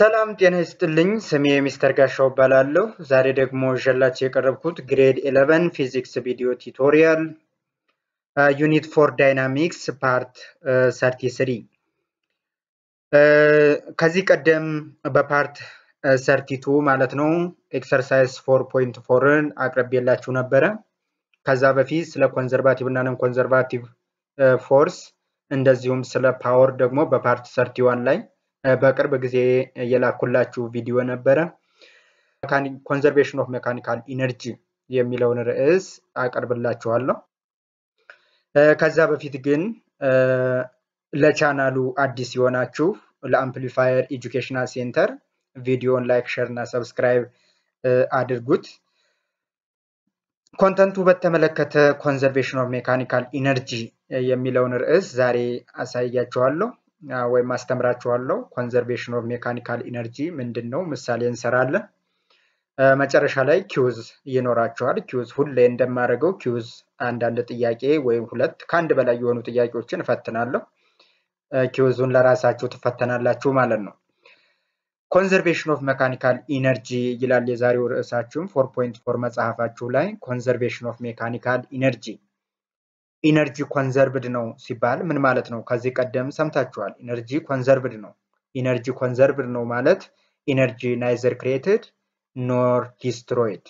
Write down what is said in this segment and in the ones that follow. ሰላም ጤና ይስጥልኝ ስሜ ሚስተር ጋሾ ባላሉ ዛሬ ደግሞ ጀላች የቀረብኩት ግሬድ 11 ፊዚክስ ቪዲዮ ቱቶሪያል ዩኒት 4 ዳይናሚክስ ፓርት 33 ከዚህ ቀደም በፓርት 32 ማለት ነው ኤክሰርሳይዝ 4.4ን አቅርቤላችሁ ነበር ከዛ በፊት ስለ ኮንዘርቫቲቭ እና ነን ኮንዘርቫቲቭ ፎርስ እንደዚሁም ስለ ፓወር ደግሞ በፓርት 31 ላይ በቅርብ ጊዜ የላኩላችሁ ቪዲዮ ነበር ኮንዘርቬሽን ኦፍ ሜካኒካል ኢነርጂ የሚለውን ርዕስ አቀርብላችኋለሁ ከዛ በፊት ግን ለቻናሉ አዲስ ሆናችሁ ለአምፕሊፋየር ኤጁኬሽናል ሴንተር ቪዲዮን ላይክ ሼር እና ሰብስክራይብ አድርጉት ኮንተንቱ በተመለከተ ኮንዘርቬሽን ኦፍ ሜካኒካል ኢነርጂ የሚለውን ርዕስ ዛሬ አሳያችኋለሁ ወይ ማስተምራችኋለሁ ኮንዘርቬሽን ኦፍ ሜካኒካል ኢነርጂ ምንድነው ምሳሌ እንሰራለን መጨረሻ ላይ ኪውዝ ይኖራችኋል ኪውዝ ሁሌ እንደማደርገው ኪውዝ አንድ አንድ ጥያቄ ወይ ሁለት ካንድ በላይ የሆኑ ጥያቄዎችን ፈተናለሁ ኪውዙን ለራሳችሁ ተፈተናላችሁ ማለት ነው ኮንዘርቬሽን ኦፍ ሜካኒካል ኢነርጂ ይላል የዛሬው ርዕሳችን 4.4 መጽሐፋችሁ ላይ ኮንዘርቬሽን ኦፍ ሜካኒካል ኢነርጂ ኢነርጂ ኮንዘርቭድ ነው ሲባል ምን ማለት ነው ከዚህ ቀደም ሰምታችኋል ኢነርጂ ኮንዘርቭድ ነው ማለት ኢነርጂ ናይዘር ክሬትድ ኖር ዲስትሮይድ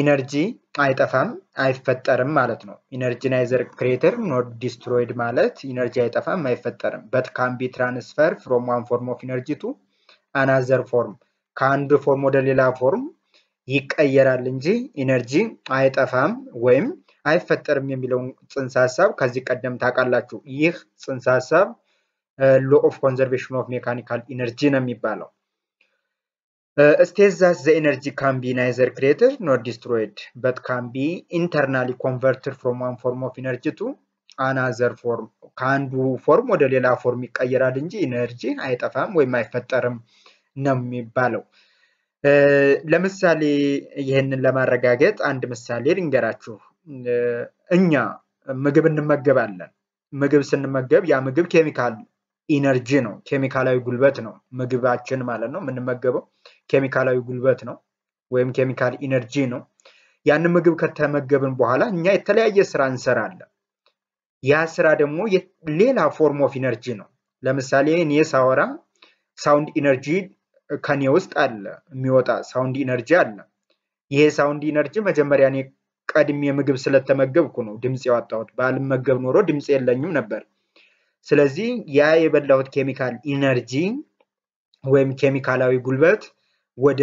ኢነርጂ አይጠፋም አይፈጠርም ማለት ነው ኢነርጂ ናይዘር ክሬትድ ኖር ዲስትሮይድ ማለት ኢነርጂ አይጠፋም አይፈጠርም but can be transferred from one form of energy to another form ከአንድ ፎርም ወደ ሌላ ፎርም ይቀየራል እንጂ ኢነርጂ አይጠፋም ወይም አይፈጠርም የሚለው ጽንሰ ሐሳብ ከዚህ ቀደም ታቃላችሁ ይህ ጽንሰ ሐሳብ law of conservation of mechanical energy ነው የሚባለው states that the energy can be neither created nor destroyed but can be internally converted from one form of energy to another form ከአንዱ ፎርም ወደ ሌላ ፎርም ይቀየራል እንጂ ኢነርጂ አይጠፋም ወይም አይፈጠርም ነው የሚባለው ለምሳሌ ይሄንን ለማረጋገጥ አንድ ምሳሌ ልንገራችሁ እኛ ምግብ እንመገባለን ምግብ ስንመገብ ያ ምግብ ኬሚካል ኢነርጂ ነው ኬሚካላዊ ጉልበት ነው ምግባችን ማለት ነው እንመገበው ኬሚካላዊ ጉልበት ነው ወይም ኬሚካል ኢነርጂ ነው ያን ምግብ ከተመገብን በኋላ እኛ የተለያየ ስራ እንሰራለን ያ ስራ ደግሞ ሌላ ፎርም ኦፍ ኢነርጂ ነው ለምሳሌ እኔ ሳወራ ሳውንድ ኢነርጂ ከኔ ውስጥ አለ የሚወጣ ሳውንድ ኢነርጂ አለ ይሄ ሳውንድ ኢነርጂ መጀመሪያ እኔ ቀድም የምግብ ስለተመገብኩ ነው ድምጽ ያወጣሁት ባልመገብ ኖሮ ድምጽ የለኝም ነበር ስለዚህ ያ የበላሁት ኬሚካል ኢነርጂ ወይም ኬሚካላዊ ጉልበት ወደ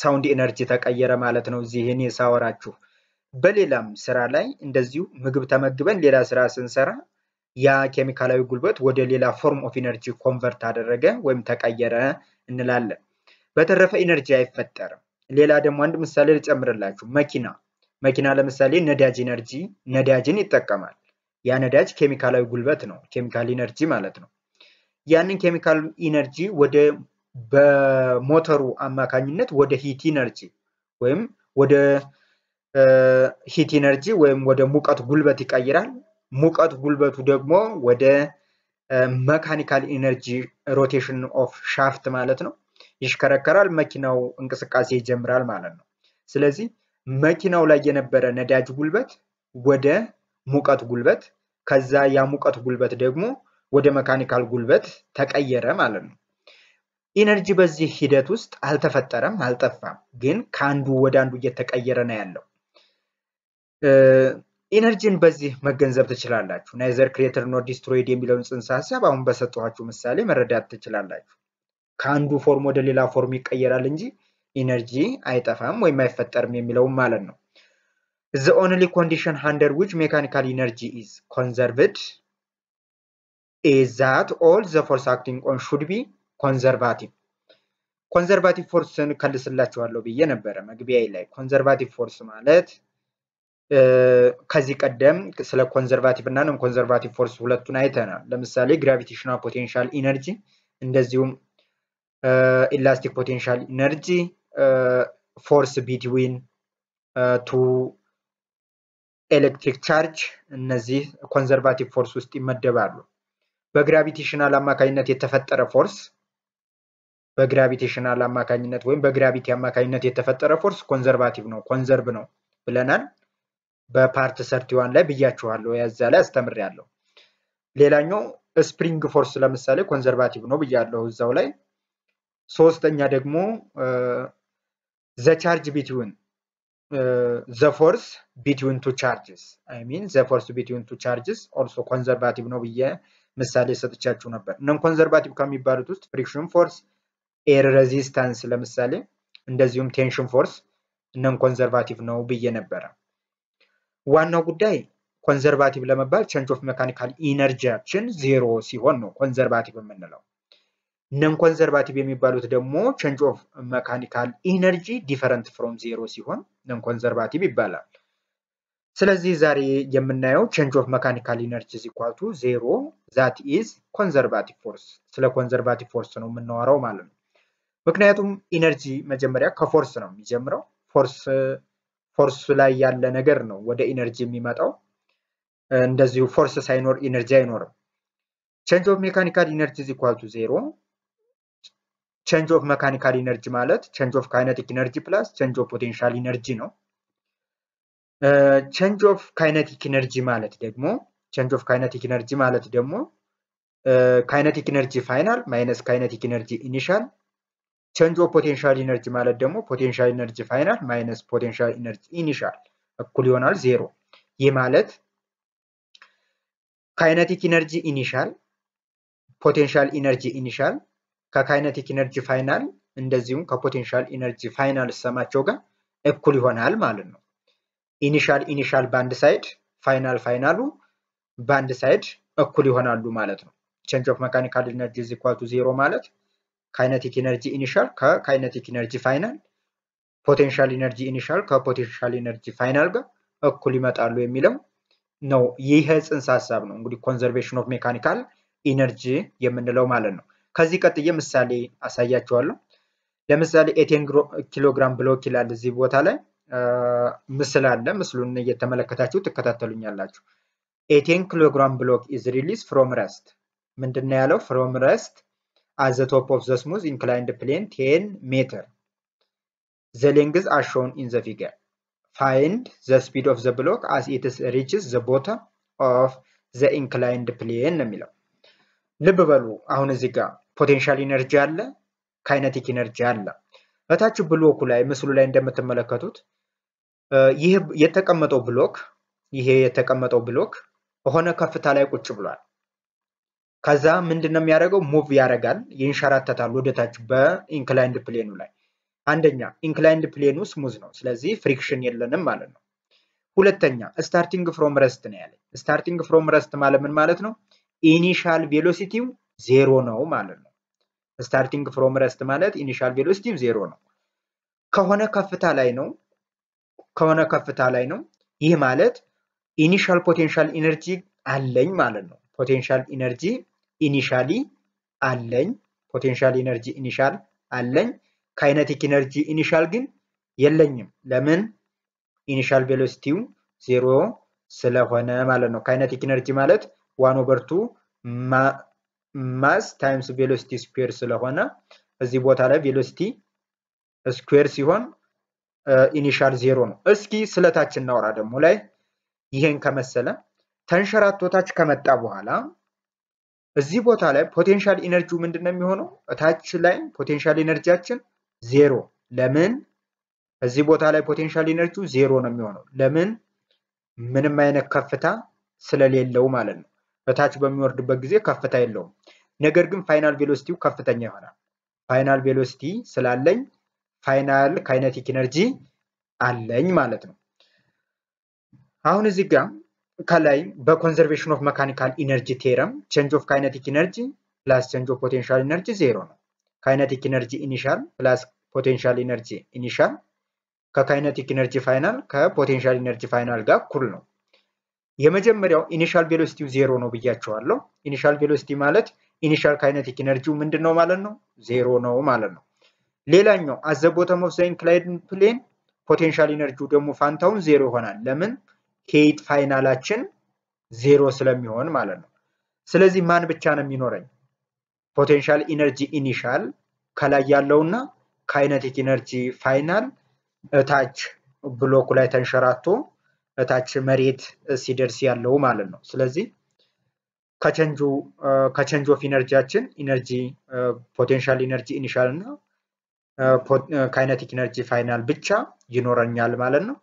ሳውንድ ኢነርጂ ተቀየረ ማለት ነው እዚህ እኔ ሳወራችሁ በሌላም ስራ ላይ እንደዚሁ ምግብ ተመግበን ሌላ ስራ ስንሰራ ያ ኬሚካላዊ ጉልበት ወደ ሌላ ፎርም ኦፍ ኢነርጂ ኮንቨርት አደረገ ወይም ተቀየረ እንላለን በተረፈ ኢነርጂ አይፈጠርም ሌላ ደግሞ አንድ ምሳሌ ልጨምርላችሁ መኪና ለምሳሌ ነዳጅን ይጠቀማል ያ ነዳጅ ኬሚካላዊ ጉልበት ነው ኬሚካል ኢነርጂ ማለት ነው ያንን ኬሚካል ኢነርጂ ወደ በሞተሩ አማካኝነት ወደ ሂት ኢነርጂ ወይም ወደ ወደ ሙቀት ጉልበት ይቀየራል ሙቀት ጉልበቱ ደግሞ ወደ ሜካኒካል ኢነርጂ ሮቴሽን ኦፍ ሻፍት ማለት ነው ይሽከረከራል መኪናው እንቅስቃሴ ይጀምራል ማለት ነው ስለዚህ መኪናው ላይ የነበረ ነዳጅ ጉልበት ወደ ሙቀት ጉልበት ከዛ ያ ሙቀት ጉልበት ደግሞ ወደ ሜካኒካል ጉልበት ተቀየረ ማለት ነው ኢነርጂ በዚህ ሂደት ውስጥ አልተፈጠረም አልጠፋም ግን ካንዱ ወደ አንዱ እየተቀየረ ነው ያለው ኢነርጂን በዚህ መገንዘብ ትችላላችሁ ናይዘር ክሬተር ኖር ዲስትሮይድ የሚለውን ጽንሰ ሐሳብ አሁን በሰጣችሁ ምሳሌ መረዳት ትችላላችሁ ካንዱ ፎርም ወደ ሌላ ፎርም ይቀየራል እንጂ ኢነርጂ አይጠፋም ወይም አይፈጠርም የሚለው ማለት ነው the only condition under which mechanical energy is conserved is that all the force acting on should be conservative conservative force-ን ከልስላችኋለሁ ብዬ ነበር መግቢያዬ ላይ conservative force ማለት ከዚህ ቀደም ስለ ኮንዘርቫቲቭ እና ነን ኮንዘርቫቲቭ ፎርስ ሁለቱን አይተናል ለምሳሌ ግራቪቴሽናል ፖቴንሻል ኢነርጂ እንደዚሁም ኢላስቲክ ፖቴንሻል ኢነርጂ ፎርስ ቢትዊን ቱ ኤሌክትሪክ ቻርጅ እነዚህ ኮንዘርቫቲቭ ፎርስ ውስጥ ይመደባሉ በግራቪቴሽናል አማካኝነት የተፈጠረ ፎርስ በግራቪቴሽናል አማካኝነት ወይም በግራቪቲ አማካኝነት የተፈጠረ ፎርስ ኮንዘርቫቲቭ ነው ኮንዘርቭ ነው ብለናል በፓርት 31 ላይ ብያችኋለሁ ያዛ ላይ አስተምራለሁ ሌላኛው ስፕሪንግ ፎርስ ለምሳሌ ኮንዘርቫቲቭ ነው ብያለሁ እዛው ላይ ሶስተኛ ደግሞ the charge between the force between two charges I mean the force between two charges also conservative ነው ብዬ ምሳሌ ሰጥቻችሁ ነበር non conservative ከሚባሉት ውስጥ friction force air resistance ለምሳሌ እንደዚሁም tension force non conservative ነው ብዬ ነበር ዋናው ጉዳይ conservative ለመባል change of mechanical energy action 0 ሲሆን ነው conservative የምንለው non conservative የሚባሉት ደግሞ change of mechanical energy different from zero ሲሆን non conservative ይባላል ስለዚህ ዛሬ የምናየው change of mechanical energy is equal to zero that is conservative force ስለ conservative force ነው የምናወራው ማለት ነው ምክንያቱም energy መጀመሪያ ከforce ነው የሚጀምረው force ላይ ያለ ነገር ነው ወደ energy የሚመጣው እንደዚሁ force ሳይኖር energy አይኖርም change of mechanical energy is equal to zero change of mechanical energy ማለት change of kinetic energy plus change of potential energy ነው change of kinetic energy ማለት ደግሞ kinetic energy final minus kinetic energy initial change of potential energy ማለት ደግሞ potential energy final minus potential energy initial እኩል ይሆናል 0 ይህ ማለት kinetic energy initial potential energy initial ka kinetic energy final እንደዚሁም ka potential energy final ሰማቸው ጋር እኩል ይሆናል ማለት ነው initial band side finalu band side እኩል ይሆናሉ ማለት ነው change of mechanical energy is equal to 0 ማለት kinetic energy initial ka kinetic energy final potential energy initial ka potential energy final ጋር እኩል ይመጣሉ የሚለው ነው ይሄ ጽንሰ ሐሳብ ነው እንግዲህ conservation of mechanical energy የምንለው ማለት ነው ከዚህ ቀጥዬ ምሳሌ አሳያችኋለሁ ለምሳሌ 18 ኪሎግራም ብሎክ ይላል እዚህ ቦታ ላይ ምስል አለ ምስሉን እየተመለከታችሁ ትከታተሉኛላችሁ 18 ኪሎግራም ብሎክ is released from rest ምንድነው ያለው from rest at the top of the smooth inclined plane 10 meter the length as shown in the figure find the speed of the block as it reaches the bottom of the inclined plane የሚለው ልብ በሉ አሁን እዚህ ጋር ፖቴንሻል ኢነርጂ አለ ካይነቲክ ኢነርጂ አለ በታች ብሎኩ ላይ መስሉ ላይ እንደምትመለከቱት ይሄ የተቀመጠው ብሎክ ሆነ ከፍታ ላይ ቁጭ ብሏል ከዛ ምንድነው የሚያደርገው ሙቭ ያደርጋል ይንሸራተታል ወደ ታች በኢንክላይንድ ፕሌኑ ላይ አንደኛ ኢንክላይንድ ፕሌኑ ስሙዝ ነው ስለዚህ ፍሪክሽን የለንም ማለት ነው ሁለተኛ ስታርቲንግ ፍሮም ረስት ነው ያለ ስታርቲንግ ፍሮም ረስት ማለት ምን ማለት ነው initial velocity 0 ነው ማለት ነው starting from rest ማለት initial velocity 0 ነው ከሆነ ከፍታ ላይ ነው ይሄ ማለት initial potential energy አለኝ ማለት ነው potential energy initially አለኝ kinetic energy initial ግን የለኝም ለምን initial velocity 0 ስለሆነ ማለት ነው kinetic energy ማለት 1/2 mass times velocity square ስለሆነ እዚህ ቦታ ላይ velocity square ሲሆን initial 0 ነው እስኪ ስለታችን እናወራ ደግሞ ላይ ይሄን ከመሰለ ተንሸራቶታች ከመጣ በኋላ እዚህ ቦታ ላይ potential energy ምንድነው የሚሆነው ታች ላይ potential energyችን 0 ለምን እዚህ ቦታ ላይ potential energy 0 ነው የሚሆነው ለምን ምንም አይነት ከፍታ ስለሌለው ማለት ነው በታች በሚወርድበት ጊዜ ከፍታ የለው ነገር ግን ፋይናል ቬሎሲቲው ከፍተኛ ይሆናል ፋይናል ቬሎሲቲ ስላለኝ ፋይናል ካይነቲክ ኢነርጂ አለኝ ማለት ነው አሁን እዚህ ጋር ከላይ በኮንዘርቬሽን ኦፍ መካኒካል ኢነርጂ ቴረም change of kinetic energy plus change of potential energy 0 ነው kinetic energy initial plus potential energy initial ka kinetic energy final ka potential energy final ጋር እኩል ነው የመጀመሪያው initial velocity 0 ነው ብያችኋለሁ initial velocity ማለት initial kinetic energy ምንድነው ማለት ነው 0 ነው ማለት ነው ሌላኛው at the bottom of the inclined plane potential energy ደግሞ ፋንታውን 0 ይሆናል ለምን heat finalችን 0 ስለሚሆን ማለት ነው ስለዚህ ማን ብቻ ነው የሚኖረኝ ፖቴንሻል ኢነርጂ ኢኒሻል ከላይ ያለውና ካይነቲክ ኢነርጂ ፋይናል ታች ብሎኩ ላይ ተንሸራቶ ታች መሬት ሲደርስ ያለው ማለት ነው ስለዚህ ከቼንጅ ኦፍ ኢነርጂያችን ኢነርጂ ፖቴንሻል ኢነርጂ ኢኒሻል እና ካይነቲክ ኢነርጂ ፋይናል ብቻ ይኖረኛል ማለት ነው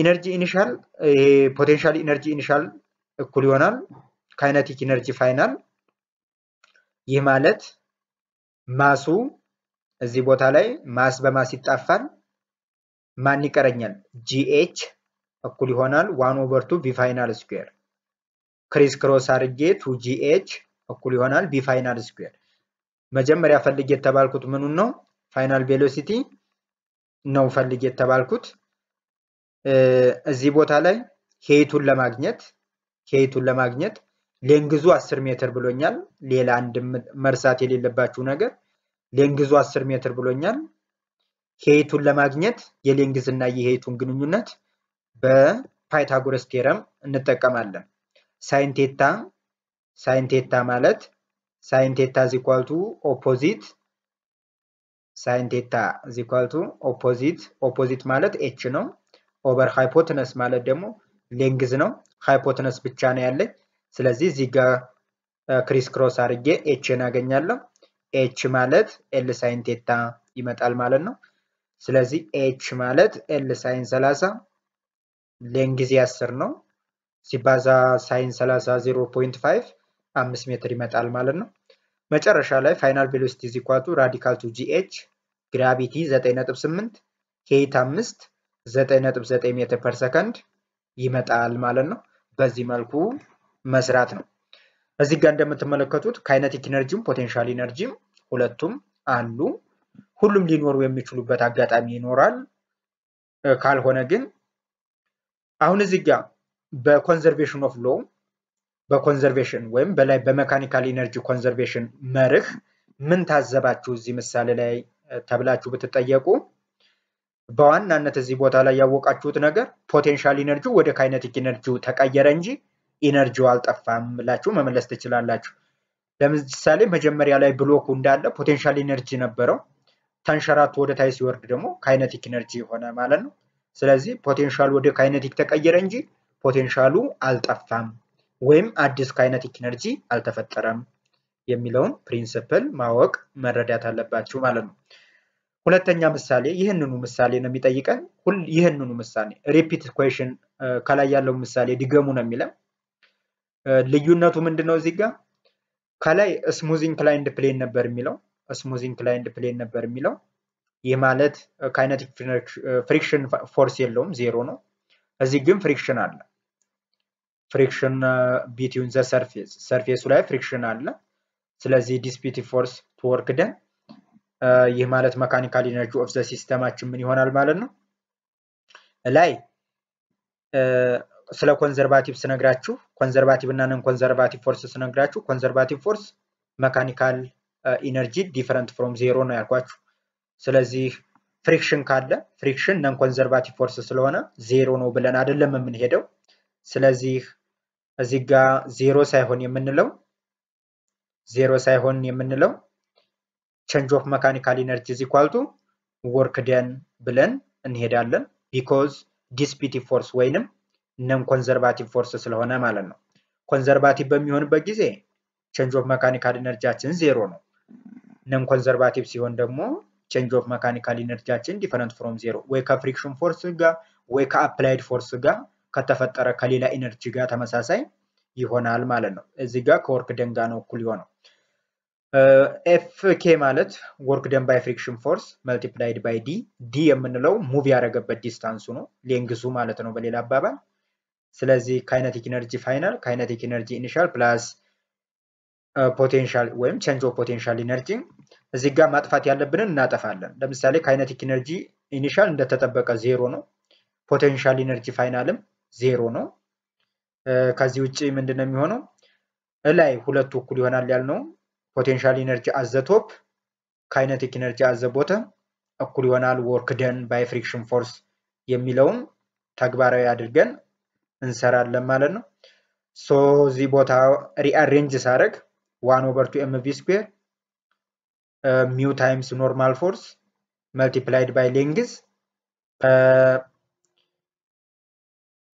ኢነርጂ ኢኒሻል ይሄ ፖቴንሻል ኢነርጂ ኢኒሻል እኩል ይሆናል ካይነቲክ ኢነርጂ ፋይናል ይህ ማለት ማሱ እዚህ ቦታ ላይ ማስ በማስ ይጣፋል ማን ይቀረኛል gh እኩል ይሆናል 1/2 b final square ክሪስ ክሮስ አርጌ 2gh እኩል ይሆናል b final square መጀመሪያ ፈልጌ ተባልኩት ምኑን ነው ፋይናል ቬሎሲቲ ነው ፈልጌ ተባልኩት እዚህ ቦታ ላይ ሄይቱን ለማግኘት ሌንግዙ 10 ሜትር ብሎኛል ሌላ አንድ መርሳት የሌለባችሁ ነገር ሌንግዙ 10 ሜትር ብሎኛል ሄይቱን ለማግኘት የሌንግዝና የሄይቱን ግንኙነት በፓይታጎረስ ቴረም እንጠቀማለን sin θ ማለት sin θ = opposite sin θ = opposite ማለት h ነው over hypotenuse ማለት ደግሞ ሌንግዝ ነው hypotenuse ብቻ ነው ያለኝ ስለዚህ እዚህ ጋር ክሪስ ክሮስ አድርጌ h እናገኛለሁ h ማለት l sin θ ይመጣል ማለት ነው ስለዚህ h ማለት l sin 30 ሌንግዝ 10 ነው ሲባዛ sin 30 0.5 5 ሜትር ይመጣል ማለት ነው መጨረሻ ላይ ፋይናል ቬሎሲቲ = gh ግራቪቲ 9.8 ሄይት 5 9.9 ሜትር ፐር ሰከንድ ይመጣል ማለት ነው በዚህ መልኩ መስራት ነው እዚህ ጋር እንደምትመለከቱት ካይነቲክ ኢነርጂም ፖቴንሻል ኢነርጂም ሁለቱም አሉ ሁሉም ሊኖሩ የሚችሉበት አጋጣሚ ይኖራል ካልሆነ ግን አሁን እዚህ ጋር በኮንዘርቬሽን ኦፍ ሎው በኮንዘርቬሽን ወይም በላይ በመካኒካል ኢነርጂ ኮንዘርቬሽን መርህ ምን ታዘባችሁ እዚህ ምሳሌ ላይ ተብላችሁ ብትጠየቁ በዋናነት እዚህ ቦታ ላይ ያወቃችሁት ነገር ፖቴንሻል ኢነርጂ ወደ ካይነቲክ ኢነርጂው ተቀየረ እንጂ ኢነርጂው አልጠፋም ብላችሁ መመለስ ትችላላችሁ ለምሳሌ መጀመሪያ ላይ ብሎኩ እንዳለ ፖቴንሻል ኢነርጂ ነበረው ተንሸራቶ ወደ ታች ሲወርድ ደግሞ ካይነቲክ ኢነርጂ ሆነ ማለት ነው ስለዚህ ፖቴንሻል ወደ ካይነቲክ ተቀየረ እንጂ ፖቴንሻሉ አልጠፋም ወይም አዲስ ካይነቲክ ኢነርጂ አልተፈጠረም የሚለውን ፕሪንሲፕል ማወቅ መረዳት አለባችሁ ማለት ነው ሁለተኛ ምሳሌ ይሄንኑ ምሳሌ ነው የሚጠይቀን ይሄንኑ ምሳሌ ሪፒት ኢኩዌሽን ካላይ ያለው ምሳሌ ድገሙ ነው የሚለው ልዩነቱ ምንድነው እዚህ ጋር ካላይ ስሙዝ ኢንክላይንድ ፕሌን ነበር የሚለው ስሙዝ ኢንክላይንድ ፕሌን ነበር የሚለው ይሄ ማለት ካይነቲክ ፍሪክሽን ፎርስ የለውም 0 ነው እዚህ ግን ፍሪክሽን አለ ፍሪክሽን ቢትዊን ዘ ሰርፌስ ሰርፌሱ ላይ ፍሪክሽን አለ ስለዚህ ዲስፒቲቭ ፎርስ ቶርክ ደን ይሄ ማለት መካኒካል ኢነርጂ ኦፍ ዘ ሲስተማችን ምን ይሆናል ማለት ነው ላይ ስለ ኮንዘርቫቲቭ ስነግራችሁ ኮንዘርቫቲቭ እና ነን ኮንዘርቫቲቭ ፎርስ ስነግራችሁ ኮንዘርቫቲቭ ፎርስ መካኒካል ኢነርጂ ዲፈረንት ፍሮም 0 ነው ያልኳችሁ ስለዚህ ፍሪክሽን ካለ ፍሪክሽን ነን ኮንዘርቫቲቭ ፎርስ ስለሆነ 0 ነው ብለን አይደለም የምንሄደው ስለዚህ እዚህ ጋር 0 ሳይሆን የምንለው change of mechanical energy = work done ብለን እንሄዳለን because dissipative force ወይንም non conservative force ስለሆነ ማለት ነው conservative በሚሆንበት ጊዜ change of mechanical energy አችን 0 ነው non conservative ሲሆን ደግሞ change of mechanical energy አችን different from 0 ወይ ከfriction force ጋር ወይ ከapplied force ጋር ከተፈጠረ ከሌላ ኢነርጂ ጋር ተመሳሳይ ይሆናል ማለት ነው እዚህ ጋር ከwork done ጋር ነው እኩል ይሆናል fk ማለት work done by friction force multiplied by d d የምንለው ሙቭ ያረገበት ዲስታንሱ ነው ሌንግዙ ማለት ነው በሌላ አባባል ስለዚህ kinetic energy final kinetic energy initial plus potential ወይም change of potential energy እዚህ ጋር ማጥፋት ያለብንን እናጠፋለን ለምሳሌ kinetic energy initial እንደተጠበቀ 0 ነው potential energy finalም 0 ነው ከዚህ ውጪ ምንድነው የሚሆነው ላይ ሁለቱ እኩል ይሆናል ያልነው potential energy at the top kinetic energy at the bottom እኩል ይሆናል work done by friction force የሚለውን ተግባራዊ አድርገን እንሰራለን ማለት ነው So the bota rearrange sarag 1/2 mv square mu times normal force multiplied by length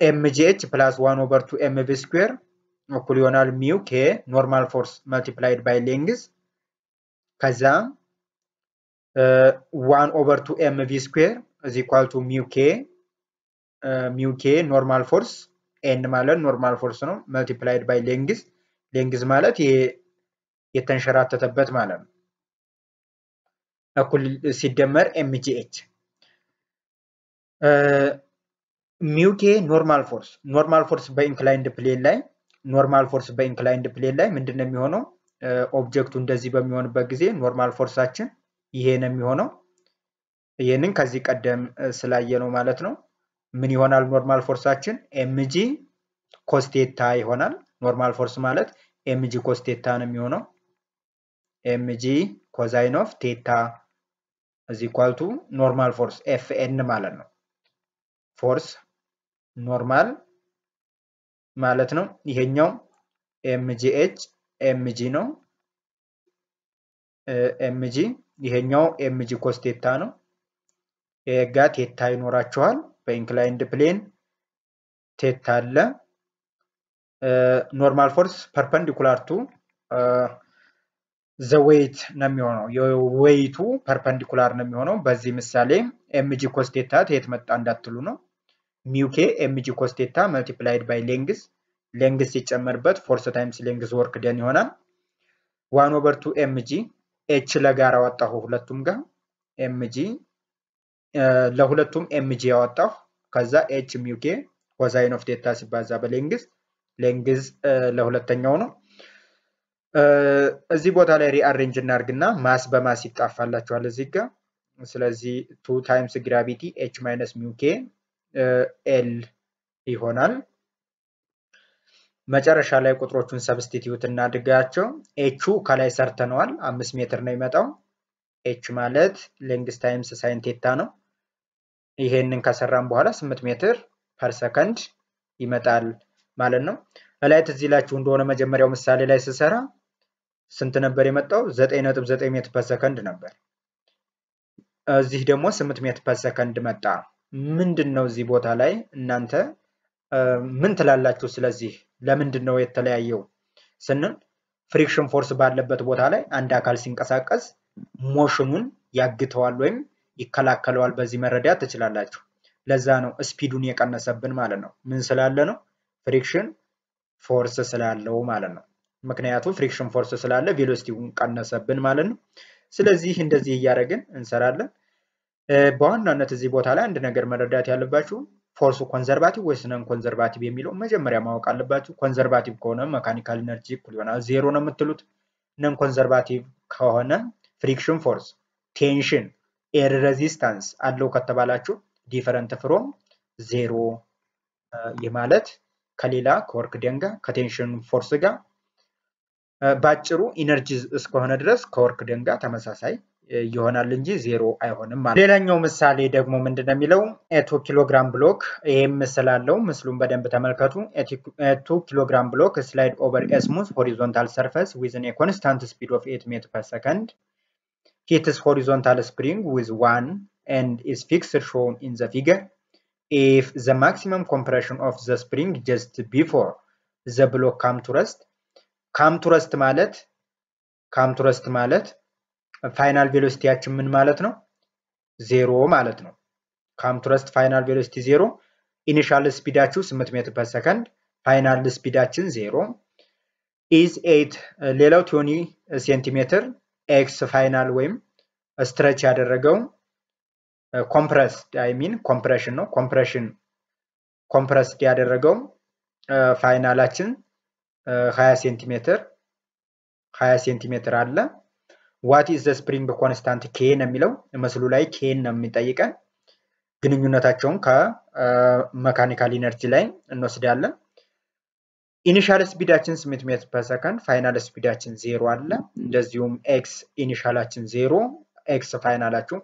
mgh plus 1/2 mv square equal mu k normal force multiplied by length kaza 1/2 mv square is equal to mu k normal force and malan normal force no multiplied by length malat የተንሸራተተበት ማለት ነው እኩል ሲደመር mgh mu k normal force normal force በኢንክላይንድ ፕሌን ላይ ምንድነው የሚሆነው ኦብጀክቱ እንደዚህ በሚሆንበት ጊዜ ኖርማል ፎርሳችን ይሄ ነው የሚሆነው ይሄንን ከዚህ ቀደም ስላየነው ማለት ነው ምን ይሆናል ኖርማል ፎርሳችን mg cos θ ይሆናል ኖርማል ፎርስ ማለት mg cos θ ነው የሚሆነው mg cosine of theta is equal to normal force fn ማለት ነው force normal ማለት ነው ይሄኛው mgh mg ነው mg ይሄኛው mg cos θ ነው የጋ theta ይኖራቸዋል በኢንክላይንድ ፕሌን theta አለ normal force perpendicular to the weight ነው የሚሆነው የweight perpendicular ነው የሚሆነው በዚህ ምሳሌ mg cos θ የት መጣ እንዳትሉ ነው mu k mg cos θ multiplied by length ሲጨመርበት force times length work done ይሆናል 1/2 mg h ለጋራ ወጣሁ ሁለቱም ጋር mg ለሁለቱም mg ያወጣሁ ከዛ h mu k cosine of theta ሲባዛ በlength ለሁለተኛው ነው እዚህ ቦታ ላይ ሪአሬንጅ እናርግና ማስ በማስ ይጣፋላችኋል እዚህ ጋር ስለዚህ 2 times gravity h minus mu k l ይሆናል መጨረሻ ላይ ቁጥሮቹን ሰብስቲቲዩት እናድርጋቸው h ከላይ ሰርተናል 5 ሜትር ነው የሚመጣው h ማለት length times sin theta ነው ይሄንን ካሰራን በኋላ 8 ሜትር per second ይመጣል ማለት ነው አላይት እዚላችሁ እንደሆነ መጀመሪያው ምሳሌ ላይ ሲሰራ ስንት ነበር የመጣው 9.9 ሜትር በሰከንድ ነበር እዚህ ደግሞ 8 ሜትር በሰከንድ መጣ ምንድነው እዚህ ቦታ ላይ እናንተ ምን ትላላችሁ ስለዚህ ለምንድነው የተለያየው ስንል ፍሪክሽን ፎርስ ባለበት ቦታ ላይ አንድ አካል ሲንቀሳቀስ ሞሽኑን ያግተዋል ወይም ይከላከለዋል በዚህ መረዳት ትችላላችሁ ለዛ ነው ስፒዱን የቀነሰብን ማለት ነው ምን ስላለ ነው ፍሪክሽን ፎርስ ስላለው ማለት ነው ምክንያቱም ፍሪክሽን ፎርስ ስላለ ቬሎሲቲውን ቀነሰብን ማለት ነው ስለዚህ እንደዚህ ያያረግን እንሰራለን በዋናነት እዚህ ቦታ ላይ አንድ ነገር መረዳት ያለባችሁ ፎርሱ ኮንዘርቫቲቭ ወይስ ነን ኮንዘርቫቲቭ የሚለው መጀመሪያ ማወቅ አለባችሁ ኮንዘርቫቲቭ ከሆነ መካኒካል ኢነርጂ እኩል ይሆናል 0 ነው የምትሉት ነን ኮንዘርቫቲቭ ከሆነ ፍሪክሽን ፎርስ ቴንሽን ኤር ሬዚስታንስ አለው ከተባላችሁ ዲፈረንት ፍሮም 0 የማለት ከሌላ ከወርክ ደንጋ ከቴንሽን ፎርስ ጋር ባጭሩ ኢነርጂ እስከሆነ ድረስ ከወርክ ደንጋ ተመሳሳይ ይሆናል እንጂ 0 አይሆንም ማለት ሌላኛው ምሳሌ ደግሞ ምንድነው የሚለው 2 ኪሎግራም ብሎክ ይሄም ስላለው ምስሉን በደንብ ተመልከቱ 2 ኪሎግራም ብሎክ ስላይድ ኦቨር ኤ ስሙዝ ሆሪዞንታል ሰርፌስ ዊዝ ኤ ኮንስታንት ስፒድ ኦፍ 8 ሜትር ፐር ሰከንድ ሂትስ ሆሪዞንታል ስፕሪንግ ዊዝ 1 and is fixed shown in the figure if the maximum compression of the spring just before the block come to rest mallet final velocity action min mallet no 0 mallet no come to rest final velocity 0 initial speed achu 8 meter per second final speed action 0 is 8 lelo 20 cm x final wim stretch yaderregew compressed compression no compressed ያደረገው ፋይናላችን 20 cm አለ what is the spring constant k ነው የሚለው መስሉ ላይ k ነው የሚጠይቀን ግንኙነታቸውን ከመካኒካል ኢነርጂ ላይ እንወስዳለን ኢኒሺያል ስፒዳችን 8 ሜትር ፐር ሰከንድ ፋይናል ስፒዳችን 0 አለ እንደዚሁም x ኢኒሺያላችን 0 x ፋይናላችሁ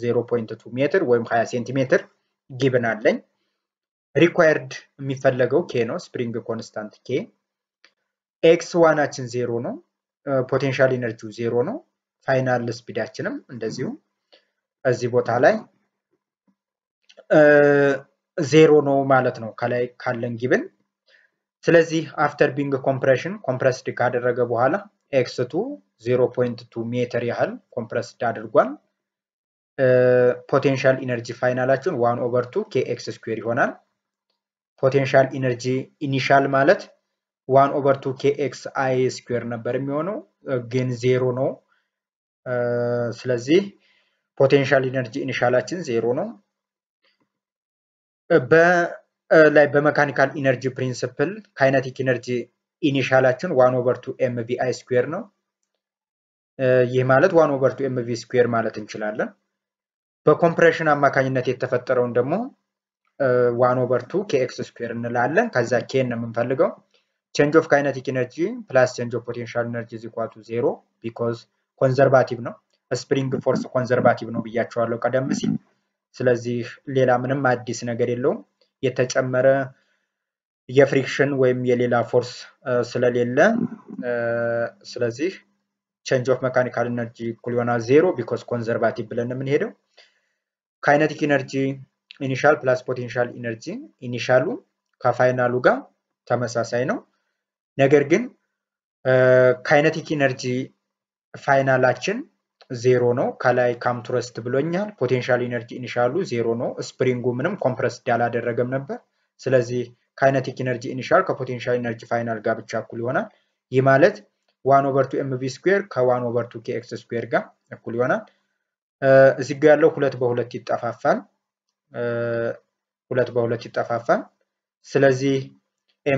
0.2 ሜትር ወይም 20 ሴንቲሜትር ጊቭን አለኝ required የሚፈለገው k ነው spring constant k x1 አችን 0 ነው potential energy 0 ነው final speed አችንም እንደዚሁ እዚህ ቦታ ላይ 0 ነው ማለት ነው ካለ ካለን given ስለዚህ after being compression compressed ካደረገ በኋላ x2 0.2 meter ያህል compressed አድርጓል potential energy final አችን 1/2 kx2 ይሆናል potential energy initial ማለት 1/2 kxi2 ነበር የሚሆነው ግን 0 ነው ስለዚህ potential energy initial አችን 0 ነው like by mechanical energy principle kinetic energy initial action 1/2 mvi square no yeh malet 1/2 mv square malet inchilallen by compression amakanynet yetefetterawun demo 1/2 kx square inlallen kaza k en menfelgew change of kinetic energy plus change of potential energy is equal to 0 because conservative no spring force conservative no biyachuallo qadem si ስለዚህ ሌላ ምንም አዲስ ነገር የለውም የተጨመረ የፍሪክሽን ወይም የሌላ ፎርስ ስለሌለ ስለዚህ change of mechanical energy ኩሊዮና 0 because conservative ብለን ምን ሄደው kinetic energy initial plus potential energy initialሉ ከፋይናሉ ጋር ተመሳሳይ ነው ነገር ግን kinetic energy ፋይናላችን 0 ነው ካላይ ካምቱረስት ብሎኛል potential energy initial 0 ነው springu ምንም compressed ያላደረገም ነበር ስለዚህ kinetic energy initial ከpotential energy final ጋር ብቻ እኩል ይሆናል ይህ ማለት 1/2 mv2 ከ1/2 kx2 ጋር እኩል ይሆናል እዚህ ጋር ያለው 2/2 ይጣፋፋል 2/2 ይጣፋፋል ስለዚህ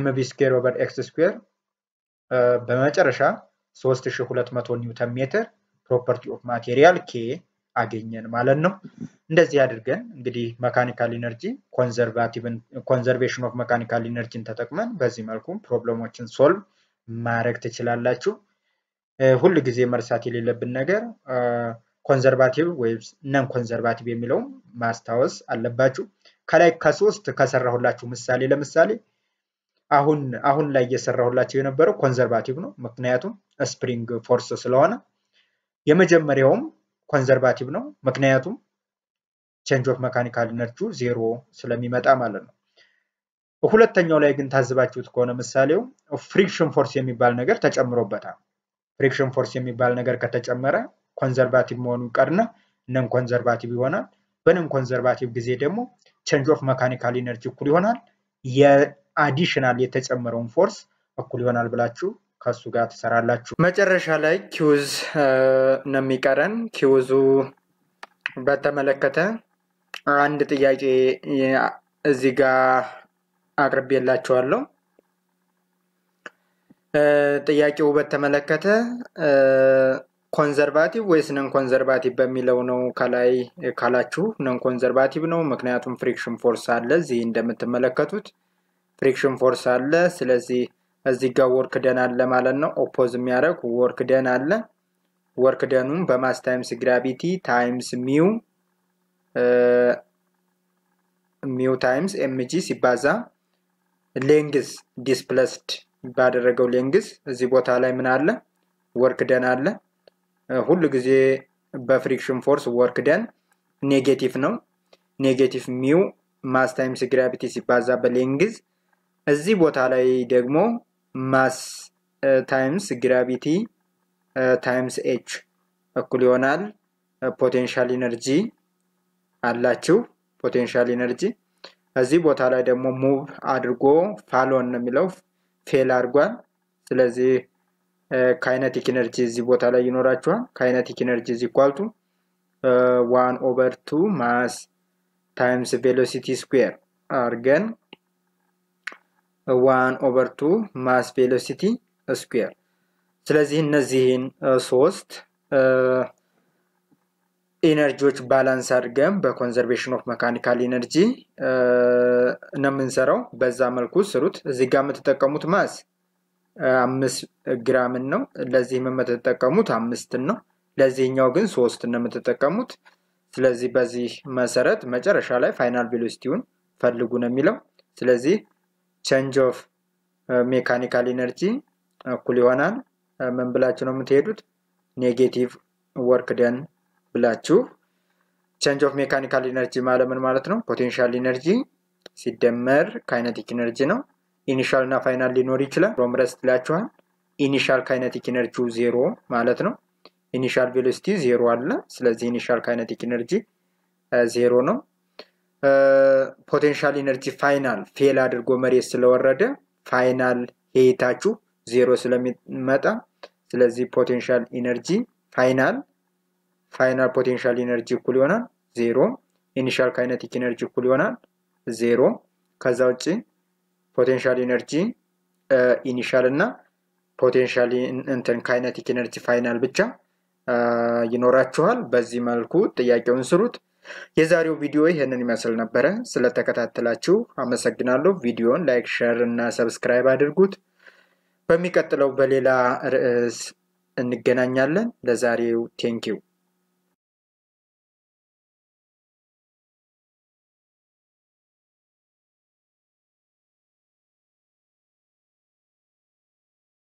mv2/x2 በመጨረሻ 3200 ኒውተን ሜትር property of material k አገኘን ማለት ነው እንደዚህ አድርገን እንግዲህ mechanical energy conservation of mechanical energy ተጠቅመን በዚህ መልኩ ፕሮብሌሞችን solve ማድረግ ትችላላችሁ ሁሉ ጊዜ መርሳት የሌለብን ነገር conservative ወይስ non conservative የሚለው ማስተዋወስ አለባችሁ ከላይ ከሶስት ከሰራሁላችሁ ምሳሌ ለምሳሌ አሁን ላይ እየሰራሁላችሁ የነበረው conservative ነው ምክንያቱም spring force ስለሆነ የመጀመሪያውም ኮንሰርቫቲቭ ነው ምክንያቱም change of mechanical energy 0 ስለሚመጣ ማለት ነው ሁለተኛው ላይ ግን ታዝባችሁት ከሆነ ምሳሌው friction force የሚባል ነገር ተጨምሮበታል friction force የሚባል ነገር ከተጨመረ ኮንሰርቫቲቭ መሆኑ ቀርና non conservative ይሆናል በነን ኮንሰርቫቲቭ ጊዜ ደግሞ change of mechanical energy እኩል ይሆናል የአዲሽናል የተጨመረውን force እኩል ይሆናል ብላችሁ ከሱ ጋር ተሰራላችሁ መጨረሻ ላይ ኪውዝ ነሚቀረን ኪውዙ በተመለከተ አንድ ጥያቄ እዚህ ጋር አቅርቤላችኋለሁ ጥያቄው በተመለከተ ኮንሰርቫቲቭ ወይስ ነን ኮንሰርቫቲቭ በሚለው ነው ከላይ ካላችሁ ነን ኮንሰርቫቲቭ ነው ምክንያቱም ፍሪክሽን ፎርስ አለ እዚህ እንደምትመለከቱት ፍሪክሽን ፎርስ አለ ስለዚህ እዚህ ጋር ወርክ ደን አለ ማለት ነው ኦፖዝ የሚያደርግ ወርክ ደን አለ ወርክ ደኑን በማስ ታይምስ ግራቪቲ ታይምስ ሚው ታይምስ mg ሲባዛ ሌንግዝ ዲስፕሌስድ ባደረገው ሌንግዝ እዚህ ቦታ ላይ ምን አለ ወርክ ደን አለ ሁሉ ጊዜ በፍሪክሽን ፎርስ ወርክ ደን ኔጌቲቭ ነው ኔጌቲቭ ሚው ማስ ታይምስ ግራቪቲ ሲባዛ በሌንግዝ እዚህ ቦታ ላይ ደግሞ mass times gravity times h እኩል ይሆናል potential energy አላችሁ potential energy እዚህ ቦታ ላይ ደግሞ move አድርጎ falon ነው የሚለው fail አድርጓል ስለዚህ kinetic energy እዚህ ቦታ ላይ ይኖራችኋል kinetic energy is equal to 1/2 mass times velocity square አድርገን 1/2 mass velocity square ስለዚህ እነዚህን 3 ኢነርጂዎች ባላንስ አድርገን በኮንሰርቬሽን ኦፍ መካኒካል ኢነርጂ እናምንሰራው በዛ መልኩ ስሩት እዚህ ጋር መተጠቀሙት ማስ 5 ግራም ነው ለዚህ መተጠቀሙት 5 ነው ለዚህኛው ግን 3 ነው መተጠቀሙት ስለዚህ በዚህ መሰረት መጨረሻ ላይ ፋይናል ቬሎሲቲውን ፈልጉ ነው የሚለው Selezi change of mechanical energy Kuliwanan Memblachinomitedut negative work done Blachu change of mechanical energy Malaman Maratron potential energy Sidemmer kinetic energy no initial na final Linorichla from rest lachuan initial kinetic energy 0 Malatno initial velocity 0 alla Selezi initial kinetic energy 0 no potential energy final fail at Gomery Slower final Hitachu 0 Slamata Selezi potential energy final potential energy Kuliona 0 initial kinetic energy Kuliona 0 Kazauchi potential energy initial na potential and kinetic energy final bicha Yinorachual Bazimal Kut Yakonsurut የዛሬው ቪዲዮ ይሄንን ይመስል ነበር ስለተከታተላችሁ አመሰግናለሁ ቪዲዮን ላይክ ሼር እና ሰብስክራይብ አድርጉት በሚቀጥለው በሌላ ርዕስ እንገናኛለን ለዛሬው ቴንክ ዩ